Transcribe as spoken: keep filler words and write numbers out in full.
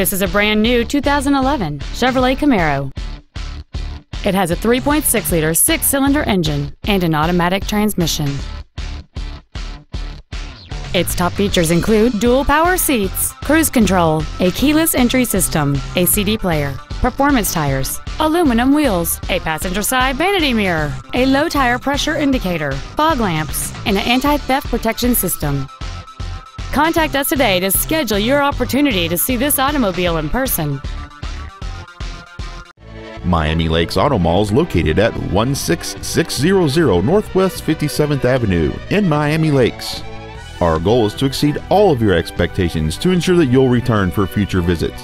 This is a brand new two thousand eleven Chevrolet Camaro. It has a three point six liter six-cylinder engine and an automatic transmission. Its top features include dual power seats, cruise control, a keyless entry system, a C D player, performance tires, aluminum wheels, a passenger side vanity mirror, a low tire pressure indicator, fog lamps, and an anti-theft protection system. Contact us today to schedule your opportunity to see this automobile in person. Miami Lakes Auto Mall is located at one six six zero zero Northwest fifty-seventh Avenue in Miami Lakes. Our goal is to exceed all of your expectations to ensure that you'll return for future visits.